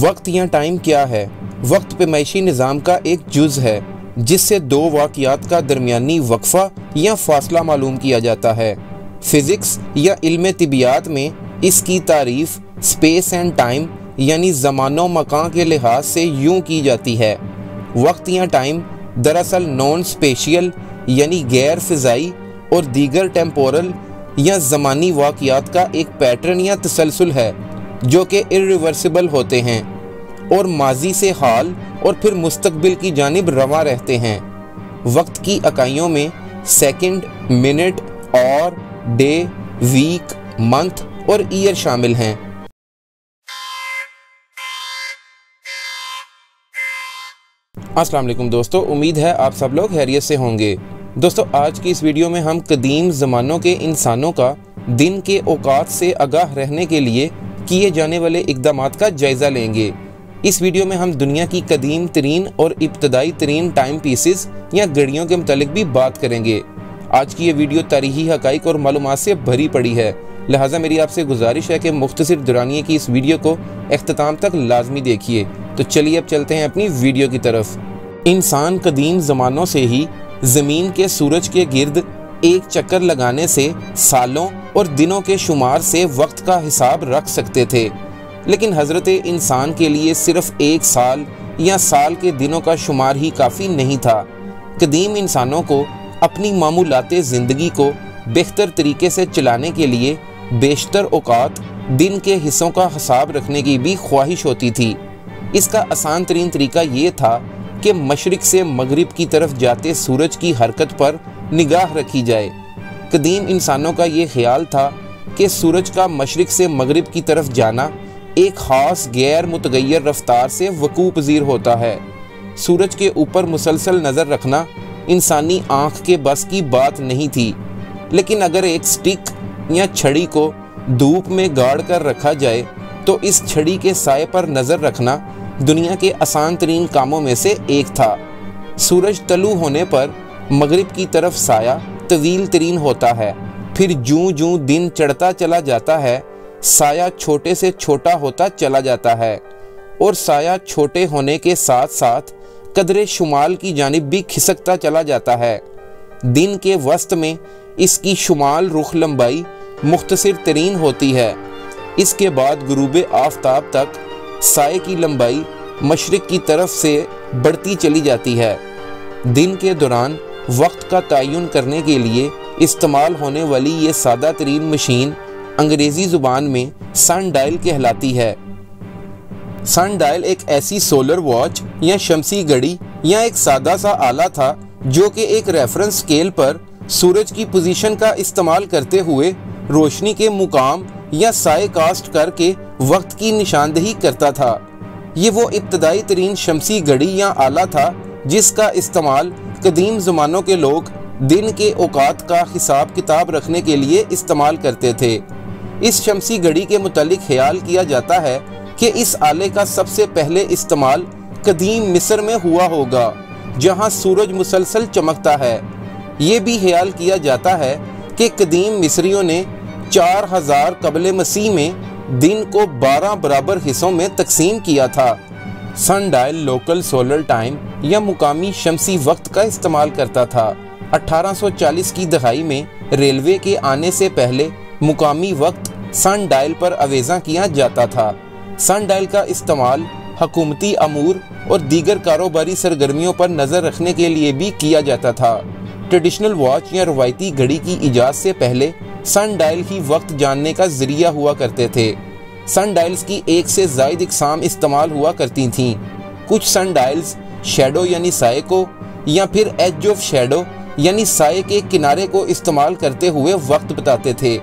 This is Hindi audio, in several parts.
वक्त या टाइम क्या है? वक्त पैमाइशी निज़ाम का एक जुज़ है जिससे दो वाक़ियात का दरमियानी वक्फ़ा या फासला मालूम किया जाता है। फ़िज़िक्स या इल्मे तिबियात में इसकी तारीफ़ स्पेस एंड टाइम यानी ज़मान व मकान के लिहाज से यूँ की जाती है। वक्त या टाइम दरअसल नॉन स्पेशियल यानी गैर फ़िज़ाई और दीगर टेम्पोरल या ज़मानी वाक़ियात का एक पैटर्न या तसलसल है जो कि इर्रिवर्सिबल होते हैं और माजी से हाल और फिर मुस्तकबिल की जानिब रवां रहते हैं। वक्त की इकाइयों में second, minute, hour, day, week, month और ईयर शामिल हैं। अस्सलाम वालेकुम दोस्तों, उम्मीद है आप सब लोग खैरियत से होंगे। दोस्तों, आज की इस वीडियो में हम कदीम ज़मानों के इंसानों का दिन के औकात से आगाह रहने के लिए किए जाने वाले इक़दामात का जायज़ा लेंगे। इस वीडियो में हम दुनिया की कदीम तरीन और इब्तदाई तरीन टाइम पीसेस या घड़ियों के मुतालिक भी बात करेंगे। आज की ये वीडियो तारीख़ी हक़ाइक़ और मालूमात से भरी पड़ी है, लिहाजा मेरी आपसे गुजारिश है कि मुख्तसर दुरानिए की इस वीडियो को अख्ताम तक लाजमी देखिए। तो चलिए अब चलते हैं अपनी वीडियो की तरफ। इंसान कदीम ज़मानों से ही ज़मीन के सूरज के गिर्द एक चक्कर लगाने से सालों और दिनों के शुमार से वक्त का हिसाब रख सकते थे, लेकिन हज़रत इंसान के लिए सिर्फ एक साल या साल के दिनों का शुमार ही काफ़ी नहीं था। कदीम इंसानों को अपनी मामूलाते ज़िंदगी को बेहतर तरीके से चलाने के लिए बेशतर औकात दिन के हिस्सों का हिसाब रखने की भी ख्वाहिश होती थी। इसका आसान तरीन तरीका ये था कि मशरिक़ से मगरिब की तरफ जाते सूरज की हरकत पर निगाह रखी जाए। कदीम इंसानों का ये ख्याल था कि सूरज का मशरिक़ से मगरिब की तरफ जाना एक ख़ास गैर मुतगैर रफ्तार से वकू पज़ीर होता है। सूरज के ऊपर मुसलसल नज़र रखना इंसानी आँख के बस की बात नहीं थी, लेकिन अगर एक स्टिक या छड़ी को धूप में गाड़ कर रखा जाए तो इस छड़ी के साए पर नज़र रखना दुनिया के आसान तरीन कामों में से एक था। सूरज तलू होने पर मगरिब की तरफ साया तवील तरीन होता है, फिर जूँ जूँ दिन चढ़ता चला जाता है साया छोटे से छोटा होता चला जाता है, और साया छोटे होने के साथ साथ कदरे शुमाल की जानिब भी खिसकता चला जाता है। दिन के वस्त में इसकी शुमाल रुख लंबाई मुख्तसर तरीन होती है। इसके बाद गुरूब आफ्ताब तक साये की लंबाई मशरिक़ की तरफ से बढ़ती चली जाती है। दिन के दौरान वक्त का तयन करने के लिए इस्तेमाल होने वाली ये सादा तरीन मशीन अंग्रेज़ी ज़ुबान में सन डायल कहलाती है। सन डायल एक ऐसी सोलर वॉच या शमसी घड़ी या एक सादा सा आला था जो कि एक रेफरेंस स्केल पर सूरज की पोजीशन का इस्तेमाल करते हुए रोशनी के मुकाम या साए कास्ट करके वक्त की निशानदेही करता था। ये वो इब्तदाई तरीन शमसी घड़ी या आला था जिसका इस्तेमाल कदीम ज़मानों के लोग दिन के औकात का हिसाब किताब रखने के लिए इस्तेमाल करते थे। इस शमसी घड़ी के मुतालिक ख्याल किया जाता है कि इस आले का सबसे पहले इस्तेमाल कदीम मिस्र में हुआ होगा, जहां सूरज मुसलसल चमकता है। ये भी ख्याल किया जाता है कि कदीम मिस्रियों ने 4000 क़ब्ल मसीह में दिन को 12 बराबर हिस्सों में तकसीम किया था। Sundial local solar time या मुकामी शमसी वक्त का इस्तेमाल करता था। 1840 की दहाई में रेलवे के आने से पहले मुकामी वक्त सन डायल पर आवेज़ा किया जाता था। सन डायल का इस्तेमाल हकूमती अमूर और दीगर कारोबारी सरगर्मियों पर नज़र रखने के लिए भी किया जाता था। ट्रेडिशनल वॉच या रवायती घड़ी की ईजाद से पहले सन डायल ही वक्त जानने का ज़रिया हुआ करते थे। सन डायल्स की एक से ज़ायद इक़साम इस्तेमाल हुआ करती थीं। कुछ सन डायल्स शेडो यानी साए को या फिर एज ऑफ शेडो यानी साए के किनारे को इस्तेमाल करते हुए वक्त बताते थे,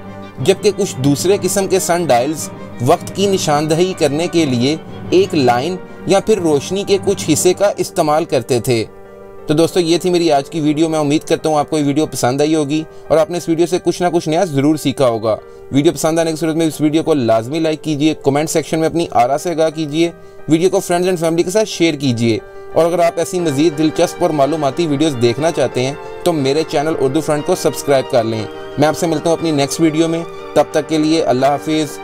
जबकि कुछ दूसरे किस्म के सन डायल्स वक्त की निशानदही करने के लिए एक लाइन या फिर रोशनी के कुछ हिस्से का इस्तेमाल करते थे। तो दोस्तों, ये थी मेरी आज की वीडियो। मैं उम्मीद करता हूँ आपको ये वीडियो पसंद आई होगी और आपने इस वीडियो से कुछ ना कुछ नया ज़रूर सीखा होगा। वीडियो पसंद आने की सूरत में इस वीडियो को लाजमी लाइक कीजिए, कमेंट सेक्शन में अपनी आरा से आगाह कीजिए, वीडियो को फ्रेंड्स एंड फैमिली के साथ शेयर कीजिए, और अगर आप ऐसी मज़ीद दिलचस्प और मालूमाती वीडियोस देखना चाहते हैं तो मेरे चैनल उर्दू फ्रंट को सब्सक्राइब कर लें। मैं आपसे मिलता हूँ अपनी नेक्स्ट वीडियो में, तब तक के लिए अल्लाह हाफिज़।